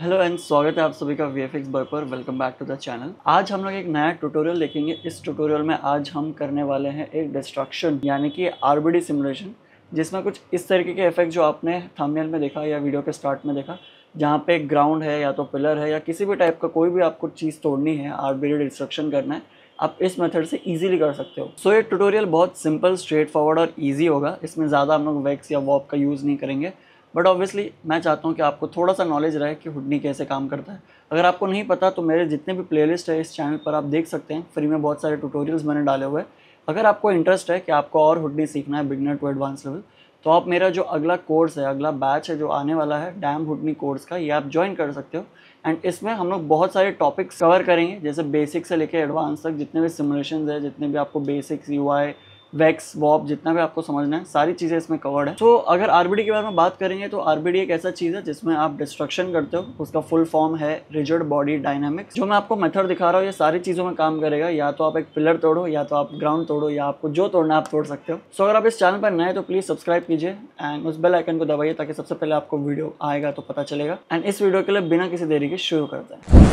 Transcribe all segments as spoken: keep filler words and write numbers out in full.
Hello and स्वागत है आप सभी का वीएफएक्स बॉय पर। Welcome back to the channel. आज हम लोग एक नया ट्यूटोरियल देखेंगे। इस ट्यूटोरियल में आज हम करने वाले हैं एक डिस्ट्रक्शन यानी कि आरबीडी सिमुलेशन, जिसमें कुछ इस तरीके के इफेक्ट जो आपने थंबनेल में देखा या वीडियो के स्टार्ट में देखा, जहाँ पे ग्राउंड है या तो पिलर है या किसी भी टाइप का कोई भी आपको चीज़ तोड़नी है, आरबीडी डिस्ट्रक्शन करना है, आप इस मेथड से इजीली कर सकते हो। सो so, ये ट्यूटोरियल बहुत सिंपल, स्ट्रेट फॉरवर्ड और ईजी होगा। इसमें ज़्यादा हम लोग वैक्स या वॉप का यूज़ नहीं करेंगे, बट ऑब्वियसली मैं चाहता हूँ कि आपको थोड़ा सा नॉलेज रहे कि हुडनी कैसे काम करता है। अगर आपको नहीं पता तो मेरे जितने भी प्लेलिस्ट है इस चैनल पर आप देख सकते हैं, फ्री में बहुत सारे ट्यूटोरियल्स मैंने डाले हुए हैं। अगर आपको इंटरेस्ट है कि आपको और हुडनी सीखना है बिगिनर टू एडवांस लेवल, तो आप मेरा जो अगला कोर्स है, अगला बैच है जो आने वाला है डैम हुडनी कोर्स का, ये आप ज्वाइन कर सकते हो। एंड इसमें हम लोग बहुत सारे टॉपिक्स कवर करेंगे, जैसे बेसिक से लेकर एडवांस तक जितने भी सिमुलेशन है, जितने भी आपको बेसिक्स, यूआई, वैक्स, वॉप, जितना भी आपको समझना है, सारी चीज़ें इसमें कवर्ड है। तो so, अगर आरबीडी के बारे में बात करेंगे तो आरबीडी एक ऐसा चीज़ है जिसमें आप डिस्ट्रक्शन करते हो। उसका फुल फॉर्म है रिजिड बॉडी डायनामिक्स। जो मैं आपको मेथड दिखा रहा हूँ ये सारी चीज़ों में काम करेगा। या तो आप एक पिलर तोड़ो, या तो आप ग्राउंड तोड़ो, या आपको जो तोड़ना आप तोड़ सकते हो। सो so, अगर आप इस चैनल पर नए तो प्लीज़ सब्सक्राइब कीजिए एंड उस बेल आइकन को दबाइए ताकि सबसे पहले आपको वीडियो आएगा तो पता चलेगा। एंड इस वीडियो के लिए बिना किसी देरी के शुरू करते हैं।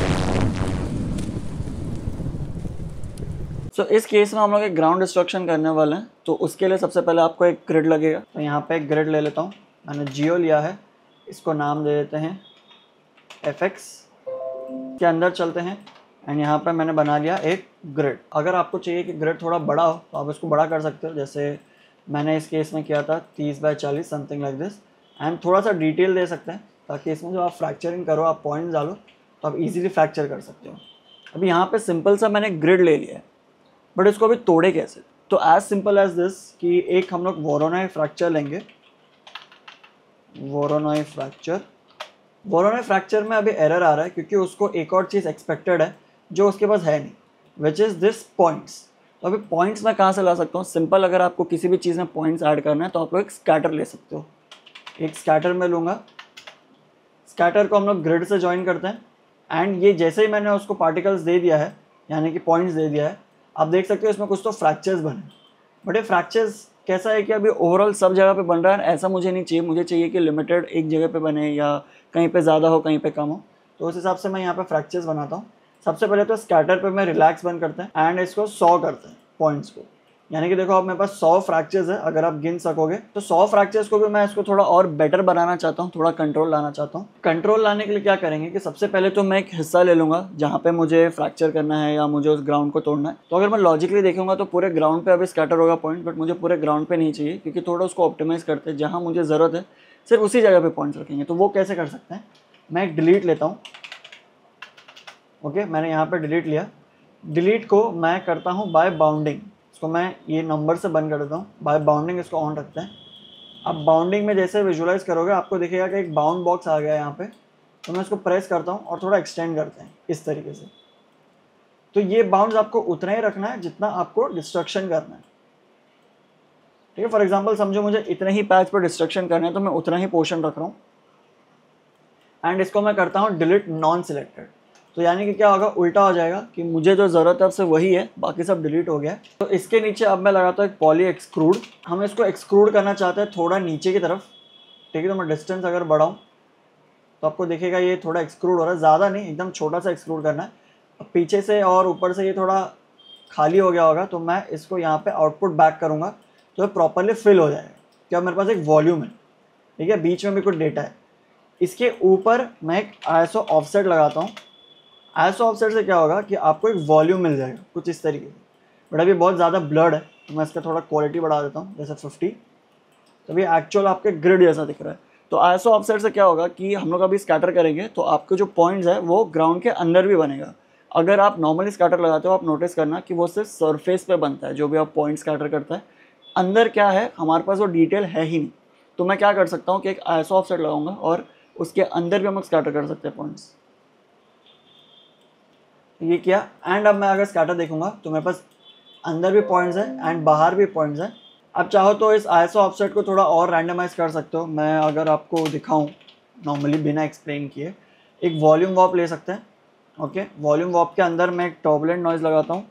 सो so, इस केस में हम लोग एक ग्राउंड डिस्ट्रक्शन करने वाले हैं, तो उसके लिए सबसे पहले आपको एक ग्रिड लगेगा। तो यहाँ पे एक ग्रिड ले लेता हूँ, मैंने जियो लिया है। इसको नाम दे देते हैं एफएक्स। के अंदर चलते हैं एंड यहाँ पे मैंने बना लिया एक ग्रिड। अगर आपको चाहिए कि ग्रिड थोड़ा बड़ा हो तो आप इसको बड़ा कर सकते हो, जैसे मैंने इस केस में किया था तीस बाई चालीस समथिंग लाइक दिस। एंड थोड़ा सा डिटेल दे सकते हैं ताकि इसमें जो आप फ्रैक्चरिंग करो, आप पॉइंट डालो तो आप ईजिली फ्रैक्चर कर सकते हो। अभी यहाँ पर सिंपल सा मैंने ग्रिड ले लिया है, बट इसको अभी तोड़े कैसे? तो एज सिंपल एज दिस कि एक हम लोग वोरोनोई फ्रैक्चर लेंगे। वोरोनोई फ्रैक्चर वोरोनोई फ्रैक्चर में अभी एरर आ रहा है क्योंकि उसको एक और चीज़ एक्सपेक्टेड है जो उसके पास है नहीं, विच इज़ दिस पॉइंट्स। तो अभी पॉइंट्स मैं कहाँ से ला सकता हूँ? सिंपल, अगर आपको किसी भी चीज़ में पॉइंट्स ऐड करना है तो आप लोग एक स्कैटर ले सकते हो। एक स्कैटर में लूँगा, स्कैटर को हम लोग ग्रिड से ज्वाइन करते हैं। एंड ये जैसे ही मैंने उसको पार्टिकल्स दे दिया है यानी कि पॉइंट्स दे दिया है, आप देख सकते हो इसमें कुछ तो फ्रैक्चर्स बने। बट ये फ्रैक्चर्स कैसा है कि अभी ओवरऑल सब जगह पे बन रहा है, ऐसा मुझे नहीं चाहिए। मुझे चाहिए कि लिमिटेड एक जगह पे बने या कहीं पे ज़्यादा हो कहीं पे कम हो। तो उस हिसाब से मैं यहाँ पे फ्रैक्चर्स बनाता हूँ। सबसे पहले तो स्कैटर पे मैं रिलैक्स बन करते हैं एंड इसको सौ करते हैं पॉइंट्स को। यानी कि देखो अब मेरे पास सौ फ्रैक्चर्स है, अगर आप गिन सकोगे तो सौ फ्रैक्चर्स को भी मैं इसको थोड़ा और बेटर बनाना चाहता हूँ, थोड़ा कंट्रोल लाना चाहता हूँ। कंट्रोल लाने के लिए क्या करेंगे कि सबसे पहले तो मैं एक हिस्सा ले लूँगा जहाँ पे मुझे फ्रैक्चर करना है या मुझे उस ग्राउंड को तोड़ना है। तो अगर मैं लॉजिकली देखूँगा तो पूरे ग्राउंड पर अभी स्कैटर होगा पॉइंट, बट मुझे पूरे ग्राउंड पर नहीं चाहिए क्योंकि थोड़ा उसको ऑप्टिमाइज़ करते हैं। जहाँ मुझे ज़रूरत है सिर्फ उसी जगह पर पॉइंट्स रखेंगे। तो वो कैसे कर सकते हैं? मैं एक डिलीट लेता हूँ। ओके, मैंने यहाँ पर डिलीट लिया। डिलीट को मैं करता हूँ बाय बाउंडिंग। तो मैं ये नंबर से बंद कर देता हूँ, बाय बाउंडिंग इसको ऑन रखते हैं। अब बाउंडिंग में जैसे विजुलाइज करोगे आपको दिखेगा कि एक बाउंड बॉक्स आ गया है यहाँ पे। तो मैं इसको प्रेस करता हूँ और थोड़ा एक्सटेंड करते हैं इस तरीके से। तो ये बाउंड्स आपको उतना ही रखना है जितना आपको डिस्ट्रक्शन करना है। ठीक है, फॉर एग्जाम्पल समझो मुझे इतने ही पैच पर डिस्ट्रक्शन करना है तो मैं उतना ही पोर्शन रख रहा हूँ। एंड इसको मैं करता हूँ डिलीट नॉन सिलेक्टेड। तो यानी कि क्या होगा, उल्टा हो जाएगा कि मुझे जो ज़रूरत है आपसे वही है, बाकी सब डिलीट हो गया है। तो इसके नीचे अब मैं लगाता हूँ एक पॉली एक्सक्रूड। हम इसको एक्सक्रूड करना चाहते हैं थोड़ा नीचे की तरफ। ठीक है, तो मैं डिस्टेंस अगर बढ़ाऊँ तो आपको देखेगा ये थोड़ा एक्सक्रूड हो रहा है। ज़्यादा नहीं, एकदम छोटा सा एक्सक्रूड करना है। पीछे से और ऊपर से ये थोड़ा खाली हो गया होगा तो मैं इसको यहाँ पर आउटपुट बैक करूँगा तो प्रॉपरली फिल हो जाएगा। क्या मेरे पास एक वॉल्यूम है, ठीक है, बीच में भी कुछ डेटा है। इसके ऊपर मैं एक आईएसओ ऑफसेट लगाता हूँ। आईएसओ ऑफसेट से क्या होगा कि आपको एक वॉल्यूम मिल जाएगा कुछ इस तरीके से। बट अभी बहुत ज़्यादा ब्लर्ड है तो मैं इसका थोड़ा क्वालिटी बढ़ा देता हूँ, जैसे पचास। तो ये एक्चुअल आपके ग्रिड जैसा दिख रहा है। तो आईएसओ ऑफसेट से क्या होगा कि हम लोग अभी स्कैटर करेंगे तो आपके जो पॉइंट्स है वो ग्राउंड के अंदर भी बनेगा। अगर आप नॉर्मली स्कैटर लगाते हो आप नोटिस करना कि वो सिर्फ सरफेस पर बनता है, जो भी आप पॉइंट स्कैटर करता है। अंदर क्या है, हमारे पास वो डिटेल है ही नहीं। तो मैं क्या कर सकता हूँ कि एक आईएसओ ऑफसेट लगाऊंगा और उसके अंदर भी हम लोग स्कैटर कर सकते हैं पॉइंट्स। ये किया। एंड अब मैं अगर स्कैटर देखूंगा तो मेरे पास अंदर भी पॉइंट्स है एंड बाहर भी पॉइंट्स है। अब चाहो तो इस आईएसओ ऑफसेट को थोड़ा और रैंडमाइज कर सकते हो। मैं अगर आपको दिखाऊं नॉर्मली बिना एक्सप्लेन किए, एक वॉल्यूम वॉप ले सकते हैं। ओके, वॉल्यूम वॉप के अंदर मैं एक टर्बुलेंट नॉइज़ लगाता हूँ।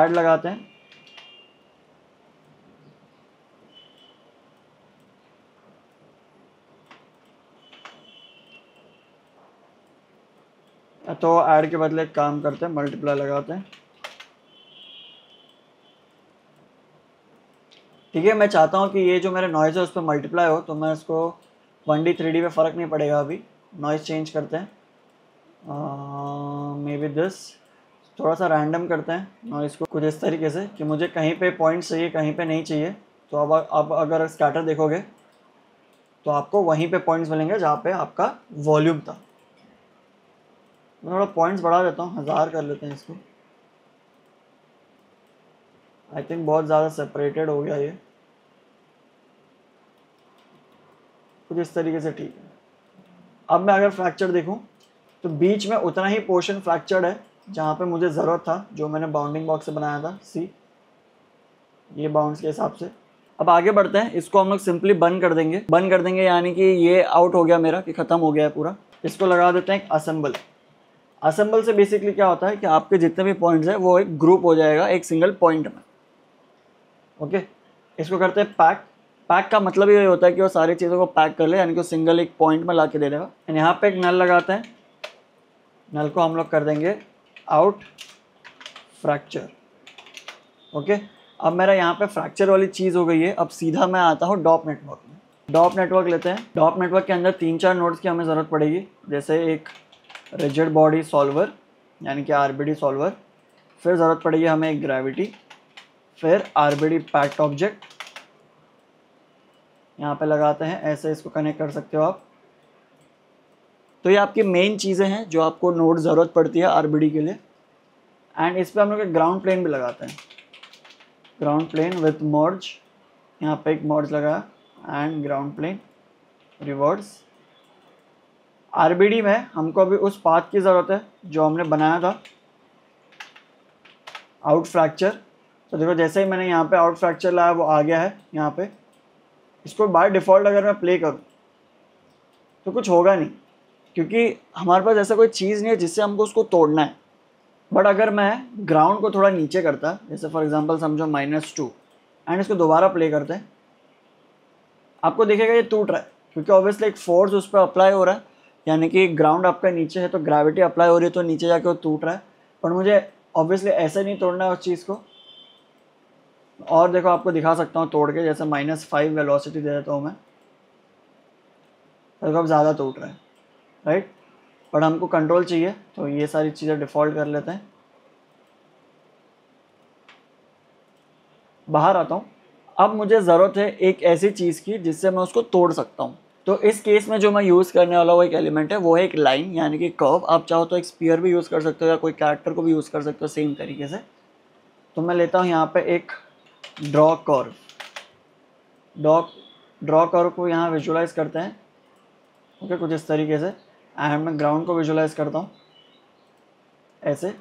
ऐड लगाते हैं तो ऐड के बदले काम करते हैं, मल्टीप्लाई लगाते हैं। ठीक है, मैं चाहता हूँ कि ये जो मेरे नॉइज़ है उस पर मल्टीप्लाई हो, तो मैं इसको वन डी थ्री डी पे फ़र्क नहीं पड़ेगा। अभी नॉइज़ चेंज करते हैं, मे बी दिस थोड़ा सा रैंडम करते हैं नॉइज़ को कुछ इस तरीके से कि मुझे कहीं पे पॉइंट चाहिए कहीं पे नहीं चाहिए। तो अब अब अगर स्कैटर देखोगे तो आपको वहीं पे पॉइंट्स मिलेंगे जहाँ पे आपका वॉल्यूम था। मैं थोड़ा पॉइंट्स बढ़ा देता हूँ, हज़ार कर लेते हैं इसको। आई थिंक बहुत ज़्यादा सेपरेटेड हो गया ये, कुछ इस तरीके से। ठीक है, अब मैं अगर फ्रैक्चर देखूँ तो बीच में उतना ही पोर्शन फ्रैक्चर्ड है जहाँ पे मुझे ज़रूरत था, जो मैंने बाउंडिंग बॉक्स से बनाया था सी, ये बाउंड्स के हिसाब से। अब आगे बढ़ते हैं, इसको हम लोग सिंपली बंद कर देंगे। बंद कर देंगे यानी कि ये आउट हो गया मेरा, कि ख़त्म हो गया है पूरा। इसको लगा देते हैं एक असेंबल। असेंबल से बेसिकली क्या होता है कि आपके जितने भी पॉइंट्स हैं वो एक ग्रुप हो जाएगा एक सिंगल पॉइंट में। ओके, इसको करते हैं पैक। पैक का मतलब ये होता है कि वो सारी चीज़ों को पैक कर ले, यानी कि सिंगल एक पॉइंट में ला के दे देगा। एंड यहाँ पर एक नल लगाते हैं, नल को हम लोग कर देंगे आउट फ्रैक्चर। ओके, अब मेरा यहाँ पे फ्रैक्चर वाली चीज़ हो गई है। अब सीधा मैं आता हूँ डॉप नेटवर्क में। डॉप नेटवर्क लेते हैं। डॉप नेटवर्क के अंदर तीन चार नोड्स की हमें ज़रूरत पड़ेगी, जैसे एक रिजिड बॉडी सॉल्वर यानी कि आरबीडी सॉल्वर, फिर ज़रूरत पड़ेगी हमें एक ग्रेविटी, फिर आरबीडी पैक्ट ऑब्जेक्ट यहाँ पे लगाते हैं। ऐसे इसको कनेक्ट कर सकते हो आप। तो ये आपकी मेन चीज़ें हैं जो आपको नोड ज़रूरत पड़ती है आरबीडी के लिए। एंड इस पर हम लोग एक ग्राउंड प्लेन भी लगाते हैं, ग्राउंड प्लेन विथ मर्ज। यहाँ पे एक मर्ज लगाया and ground plane reverse. RBD में हमको अभी उस पाथ की ज़रूरत है जो हमने बनाया था आउट फ्रैक्चर। तो देखो जैसे ही मैंने यहाँ पे आउट फ्रैक्चर लाया वो आ गया है यहाँ पे। इसको बाय डिफ़ॉल्ट अगर मैं प्ले करूँ तो कुछ होगा नहीं, क्योंकि हमारे पास ऐसा कोई चीज़ नहीं है जिससे हमको उसको तोड़ना है। बट अगर मैं ग्राउंड को थोड़ा नीचे करता, जैसे फॉर एग्जांपल समझो माइनस टू एंड इसको दोबारा प्ले करते हैं, आपको देखेगा ये टूट रहा है, क्योंकि ऑब्वियसली एक फोर्स उस पर अप्लाई हो रहा है, यानी कि ग्राउंड आपका नीचे है तो ग्रेविटी अप्लाई हो रही है तो नीचे जाके वो टूट रहा है। पर मुझे ऑब्वियसली ऐसे नहीं तोड़ना है उस चीज़ को। और देखो आपको दिखा सकता हूँ तोड़ के, जैसे माइनस फाइव वेलोसिटी दे देता हूँ मैं, देखो अब ज़्यादा टूट रहा है, राइट। पर हमको कंट्रोल चाहिए तो ये सारी चीज़ें डिफ़ॉल्ट कर लेते हैं। बाहर आता हूँ, अब मुझे ज़रूरत है एक ऐसी चीज़ की जिससे मैं उसको तोड़ सकता हूँ। तो इस केस में जो मैं यूज़ करने वाला वो एक एलिमेंट है, वो है एक लाइन यानी कि कर्व। आप चाहो तो एक स्पीयर भी यूज़ कर सकते हो या कोई कैरेक्टर को भी यूज़ कर सकते हो सेम तरीके से। तो मैं लेता हूँ यहाँ पर एक draw curve. Draw draw curve को यहाँ विजुलाइज़ करते हैं। ओके okay, कुछ इस तरीके से। एंड मैं ग्राउंड को विजुलाइज़ करता हूँ ऐसे।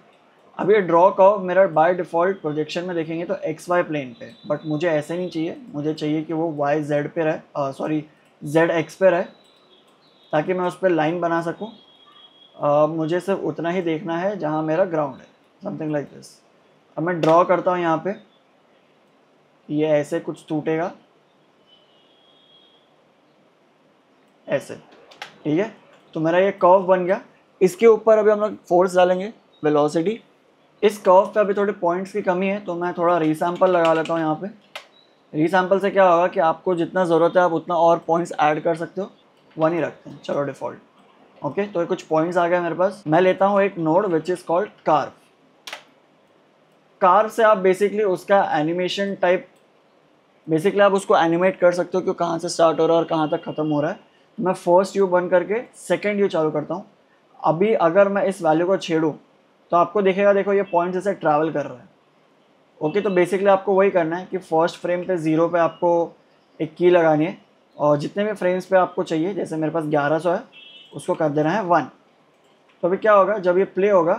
अब ये ड्रॉ कर्व मेरा बाय डिफ़ॉल्ट प्रोजेक्शन में देखेंगे तो एक्स वाई प्लेन पे, बट मुझे ऐसे नहीं चाहिए, मुझे चाहिए कि वो वाई जेड पे रहे, सॉरी जेड एक्स पे रहे, ताकि मैं उस पर लाइन बना सकूँ। uh, मुझे सिर्फ उतना ही देखना है जहाँ मेरा ग्राउंड है, समथिंग लाइक दिस। अब मैं ड्रॉ करता हूँ यहाँ पर, ये ऐसे कुछ टूटेगा ऐसे। ठीक है, तो मेरा ये कर्व बन गया। इसके ऊपर अभी हम लोग फोर्स डालेंगे, वेलोसिटी। इस कर्व पे अभी थोड़े पॉइंट्स की कमी है तो मैं थोड़ा रीसैम्पल लगा लेता हूँ यहाँ पे। रीसैम्पल से क्या होगा कि आपको जितना ज़रूरत है आप उतना और पॉइंट्स ऐड कर सकते हो, वन ही रखते हैं, चलो डिफ़ॉल्ट। ओके, तो ये कुछ पॉइंट्स आ गए मेरे पास। मैं लेता हूँ एक node which is called carve. Carve से आप बेसिकली उसका एनिमेशन टाइप, बेसिकली आप उसको एनिमेट कर सकते हो कि कहाँ से स्टार्ट हो रहा है और कहाँ तक ख़त्म हो रहा है। मैं फर्स्ट यू बंद करके सेकंड यू चालू करता हूँ। अभी अगर मैं इस वैल्यू को छेड़ूँ तो आपको देखेगा, देखो ये पॉइंट जैसे ट्रैवल कर रहा है। ओके, तो बेसिकली आपको वही करना है कि फर्स्ट फ्रेम पे ज़ीरो पे आपको एक की लगानी है और जितने भी फ्रेम्स पे आपको चाहिए, जैसे मेरे पास ग्यारह सौ है, उसको कर देना है वन। तो अभी क्या होगा, जब ये प्ले होगा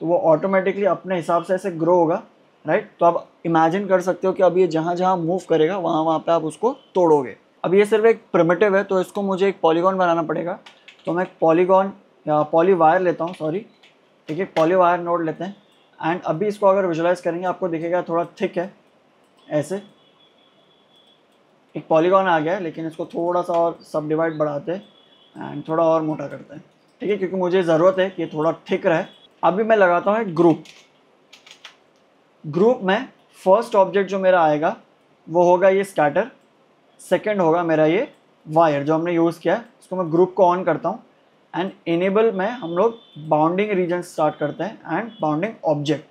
तो वो ऑटोमेटिकली अपने हिसाब से ऐसे ग्रो होगा, राइट। तो आप इमेजिन कर सकते हो कि अब ये जहाँ जहाँ मूव करेगा वहाँ वहाँ पर आप उसको तोड़ोगे। अब ये सिर्फ एक प्रिमिटिव है तो इसको मुझे एक पॉलीगॉन बनाना पड़ेगा। तो मैं एक पॉलीगॉन या पॉली वायर लेता हूँ, सॉरी। ठीक है, पॉली वायर नोड लेते हैं। एंड अभी इसको अगर विजुलाइज़ करेंगे आपको दिखेगा थोड़ा थिक है ऐसे। एक पॉलीगॉन आ गया है, लेकिन इसको थोड़ा सा और सब डिवाइड बढ़ाते हैं एंड थोड़ा और मोटा करते हैं। ठीक है, क्योंकि मुझे ज़रूरत है कि ये थोड़ा ठीक रहे। अभी मैं लगाता हूँ एक ग्रुप। ग्रुप में फर्स्ट ऑब्जेक्ट जो मेरा आएगा वो होगा ये स्कैटर, सेकेंड होगा मेरा ये वायर जो हमने यूज़ किया है। इसको मैं ग्रुप को ऑन करता हूँ एंड इनेबल में हम लोग बाउंडिंग रीजन स्टार्ट करते हैं एंड बाउंडिंग ऑब्जेक्ट।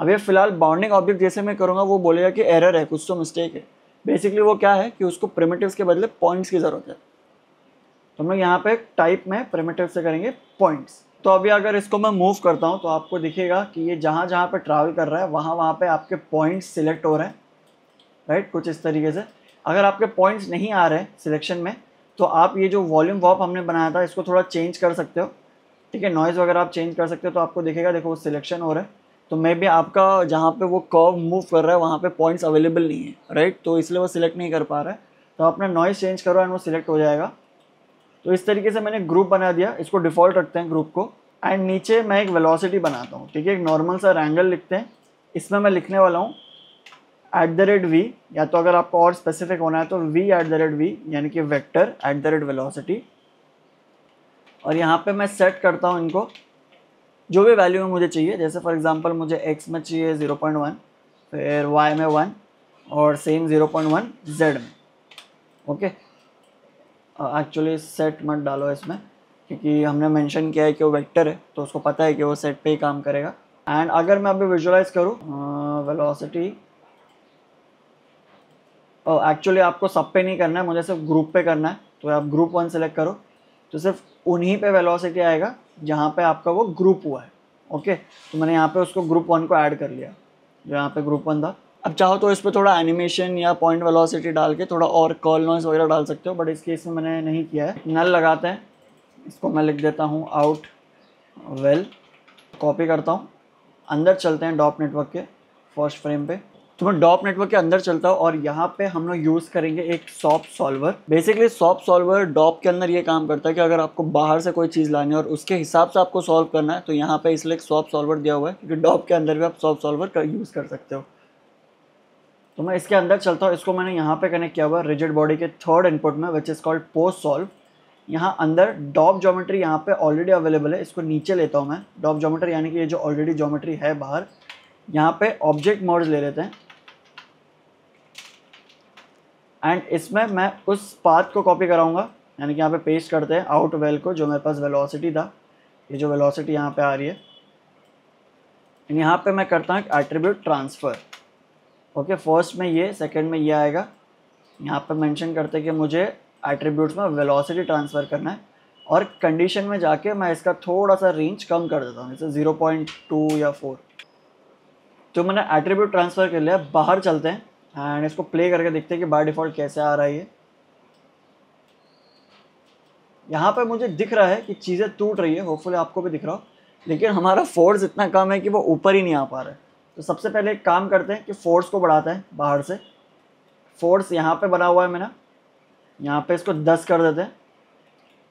अब ये फ़िलहाल बाउंडिंग ऑब्जेक्ट जैसे मैं करूँगा वो बोलेगा कि एरर है, कुछ तो मिस्टेक है। बेसिकली वो क्या है कि उसको प्रिमिटिव्स के बदले पॉइंट्स की ज़रूरत है, तो हम लोग यहाँ पे टाइप में प्रिमिटिव से करेंगे पॉइंट्स। तो अभी अगर इसको मैं मूव करता हूँ तो आपको दिखेगा कि ये जहाँ जहाँ पे ट्रैवल कर रहा है वहाँ वहाँ पे आपके पॉइंट्स सिलेक्ट हो रहे हैं, राइट, कुछ इस तरीके से। अगर आपके पॉइंट्स नहीं आ रहे सिलेक्शन में तो आप ये जो वॉल्यूम वॉप हमने बनाया था इसको थोड़ा चेंज कर सकते हो, ठीक है, नॉइज़ वगैरह आप चेंज कर सकते हो। तो आपको दिखेगा, देखो वो सिलेक्शन हो रहा है, तो मे भी आपका जहाँ पे वो कर्व मूव कर रहा है वहाँ पे पॉइंट्स अवेलेबल नहीं है, राइट, तो इसलिए वो सिलेक्ट नहीं कर पा रहा है। तो अपना नॉइज़ चेंज करो एंड वो सिलेक्ट हो जाएगा। तो इस तरीके से मैंने ग्रुप बना दिया, इसको डिफ़ॉल्ट रखते हैं ग्रुप को। एंड नीचे मैं एक वेलोसिटी बनाता हूँ, ठीक है, एक नॉर्मल सा रैंगल लिखते हैं। इसमें मैं लिखने वाला हूँ एट द रेट वी, या तो अगर आपको और स्पेसिफिक होना है तो V at the rate V, यानी कि vector at the rate velocity. और यहाँ पर मैं सेट करता हूँ इनको जो भी वैल्यू में मुझे चाहिए। जैसे फॉर एग्जांपल मुझे एक्स में चाहिए ज़ीरो पॉइंट वन, फिर वाई में वन और same zero point one Z में। ओके, एक्चुअली सेट मत डालो इसमें क्योंकि हमने मेंशन किया है कि वो वेक्टर है तो उसको पता है कि वो सेट पे ही काम करेगा। एंड अगर मैं अभी विजुअलाइज करूँ वेलोसिटी, एक्चुअली आपको सब पे नहीं करना है, मुझे सिर्फ ग्रुप पे करना है। तो आप ग्रुप वन सेलेक्ट करो तो सिर्फ उन्हीं पे वेलोसिटी आएगा जहाँ पे आपका वो ग्रुप हुआ है। ओके, तो मैंने यहाँ पे उसको ग्रुप वन को ऐड कर लिया जो यहाँ पे ग्रुप वन था। अब चाहो तो इस पर थोड़ा एनिमेशन या पॉइंट वेलोसिटी डाल के थोड़ा और कॉल नॉइस वगैरह डाल सकते हो, बट इस केस में मैंने नहीं किया है। नल लगाते हैं, इसको मैं लिख देता हूँ आउट वेल, कॉपी करता हूँ। अंदर चलते हैं डॉप नेटवर्क के फर्स्ट फ्रेम पे। तो मैं डॉप नेटवर्क के अंदर चलता हूँ और यहाँ पे हम लोग यूज़ करेंगे एक SOP solver. Basically SOP solver DOP के अंदर ये काम करता है कि अगर आपको बाहर से कोई चीज़ लानी है और उसके हिसाब से आपको सॉल्व करना है तो यहाँ पे इसलिए एक सॉप सॉल्वर दिया हुआ है क्योंकि डॉप के अंदर भी आप सॉप सॉल्वर का यूज़ कर सकते हो। तो मैं इसके अंदर चलता हूँ, इसको मैंने यहाँ पर कनेक्ट किया हुआ है रिजिड बॉडी के थर्ड इनपुट में which is called post solve. यहाँ अंदर डॉप ज्योमेट्री यहाँ पर ऑलरेडी अवेलेबल है, इसको नीचे लेता हूँ मैं। डॉप ज्योमेट्री यानी कि ये जो ऑलरेडी ज्योमेट्री है बाहर, यहाँ पर ऑब्जेक्ट मर्ज ले लेते हैं एंड इसमें मैं उस पाथ को कॉपी कराऊंगा, यानी कि यहाँ पे पेस्ट करते हैं आउट वेल को जो मेरे पास वेलोसिटी था, ये जो वेलोसिटी यहाँ पे आ रही है। एंड यहाँ पे मैं करता हूँ एक एट्रीब्यूट ट्रांसफ़र। ओके, फर्स्ट में ये, सेकंड में ये आएगा। यहाँ पे मेंशन करते हैं कि मुझे एट्रीब्यूट्स में वेलोसिटी ट्रांसफ़र करना है और कंडीशन में जाके मैं इसका थोड़ा सा रेंज कम कर देता हूँ, जैसे ज़ीरो पॉइंट टू या फोर। तो मैंने एट्रीब्यूट ट्रांसफ़र कर लिया। बाहर चलते हैं एंड इसको प्ले करके देखते हैं कि बाय डिफ़ॉल्ट कैसे आ रहा है ये। यहाँ पे मुझे दिख रहा है कि चीज़ें टूट रही है, होपफुली आपको भी दिख रहा हो, लेकिन हमारा फोर्स इतना कम है कि वो ऊपर ही नहीं आ पा रहा है। तो सबसे पहले एक काम करते हैं कि फोर्स को बढ़ाते हैं बाहर से। फोर्स यहाँ पे बना हुआ है मेरा, यहाँ पे इसको दस कर देते हैं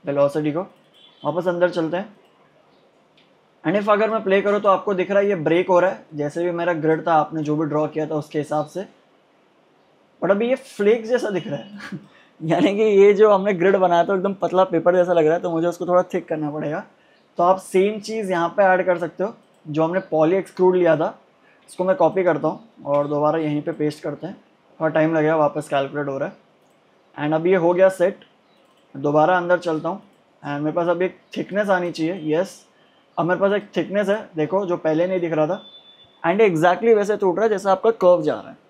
वेलोसिटी को। वापस अंदर चलते हैं एंड इफ़ अगर मैं प्ले करूँ तो आपको दिख रहा है ये ब्रेक हो रहा है जैसे भी मेरा ग्रिड था, आपने जो भी ड्रॉ किया था उसके हिसाब से। बट अभी ये फ्लेक्स जैसा दिख रहा है यानी कि ये जो हमने ग्रिड बनाया था एकदम पतला पेपर जैसा लग रहा है, तो मुझे उसको थोड़ा थिक करना पड़ेगा। तो आप सेम चीज़ यहाँ पे ऐड कर सकते हो जो हमने पॉली एक्सक्रूड लिया था, इसको मैं कॉपी करता हूँ और दोबारा यहीं पे पेस्ट करते हैं। थोड़ा टाइम लगेगा, वापस कैलकुलेट हो रहा है। एंड अब ये हो गया सेट। दोबारा अंदर चलता हूँ एंड मेरे पास अब एक थिकनेस आनी चाहिए। येस, अब मेरे पास एक थिकनेस है, देखो, जो पहले नहीं दिख रहा था। एंड एग्जैक्टली वैसे टूट रहा है जैसे आपका कर्व जा रहा है।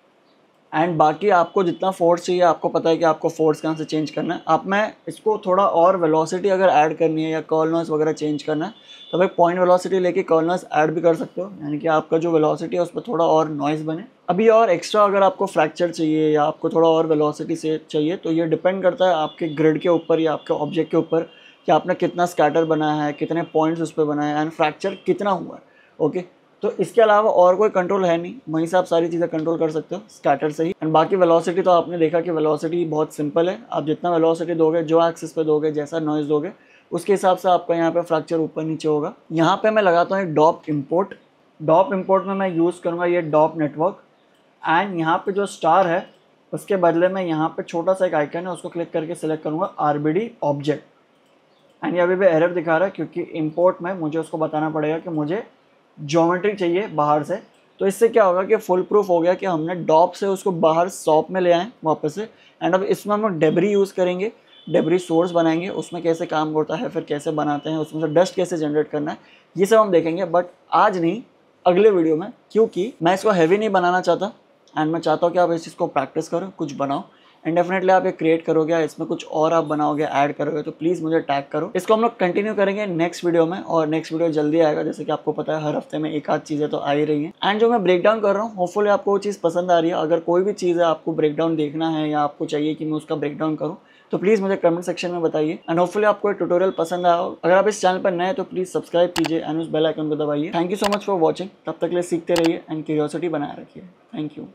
एंड बाकी आपको जितना फोर्स चाहिए, आपको पता है कि आपको फोर्स कहाँ से चेंज करना है। अब मैं इसको थोड़ा और वेलोसिटी अगर ऐड करनी है या कर्ल नॉइस वगैरह चेंज करना है तो एक पॉइंट वेलोसिटी लेके कर्ल नॉइस ऐड भी कर सकते हो, यानी कि आपका जो वेलोसिटी है उस पर थोड़ा और नॉइस बने। अभी और एक्स्ट्रा अगर आपको फ्रैक्चर चाहिए या आपको थोड़ा और वेलोसिटी से चाहिए तो ये डिपेंड करता है आपके ग्रिड के ऊपर या आपके ऑब्जेक्ट के ऊपर कि आपने कितना स्कैटर बनाया है, कितने पॉइंट्स उस पर बनाए एंड फ्रैक्चर कितना हुआ है। ओके, तो इसके अलावा और कोई कंट्रोल है नहीं, वहीं से आप सारी चीज़ें कंट्रोल कर सकते हो स्कैटर से ही। एंड बाकी वेलोसिटी तो आपने देखा कि वेलोसिटी बहुत सिंपल है, आप जितना वेलोसिटी दोगे, जो एक्सिस पे दोगे, जैसा नॉइज़ दोगे, उसके हिसाब से आपका यहाँ पे फ्रैक्चर ऊपर नीचे होगा। यहाँ पे मैं लगाता हूँ एक डॉप इम्पोर्ट। डॉप इम्पोर्ट में मैं यूज़ करूँगा ये डॉप नेटवर्क एंड यहाँ पर जो स्टार है उसके बदले में यहाँ पर छोटा सा एक आइकन है, उसको क्लिक करके सिलेक्ट करूँगा R B D object. And ये अभी भी एरर दिखा रहा है क्योंकि इंपोर्ट में मुझे उसको बताना पड़ेगा कि मुझे ज्योमेट्री चाहिए बाहर से। तो इससे क्या होगा कि फुल प्रूफ हो गया कि हमने डॉप से उसको बाहर शॉप में ले आएँ वापस से। एंड अब इसमें हम लोग डेबरी यूज़ करेंगे, डेबरी सोर्स बनाएंगे, उसमें कैसे काम होता है, फिर कैसे बनाते हैं, उसमें से डस्ट कैसे जनरेट करना है, ये सब हम देखेंगे, बट आज नहीं, अगले वीडियो में, क्योंकि मैं इसको हैवी नहीं बनाना चाहता। एंड मैं चाहता हूँ कि आप इस चीज़ को प्रैक्टिस करो, कुछ बनाओ, एंड डेफिनेटली आप ये क्रिएट करोगे या इसमें कुछ और आप बनाओगे, ऐड करोगे, तो प्लीज़ मुझे टैग करो। इसको हम लोग कंटिन्यू करेंगे नेक्स्ट वीडियो में, और नेक्स्ट वीडियो जल्दी आएगा, जैसे कि आपको पता है हर हफ्ते में एक आध चीज़ें तो आ ही रही हैं। एंड जो मैं ब्रेकडाउन कर रहा हूँ, होपफुली आपको वो चीज़ पसंद आ रही है। अगर कोई भी चीज़ है आपको ब्रेकडाउन देखना है या आपको चाहिए कि मैं उसका ब्रेकडाउन करूँ, तो प्लीज़ मुझे कमेंट सेक्शन में बताइए। एंड होपफुली आपको ये ट्यूटोरियल पसंद आया हो। अगर आप इस चैनल पर नए तो प्लीज़ सब्सक्राइब कीजिए एंड उस बेल आइकन को दबाइए। Thank you so much for watching. तब तक के लिए सीखते रहिए एंड क्यूरियोसिटी बनाए रखिए। Thank you.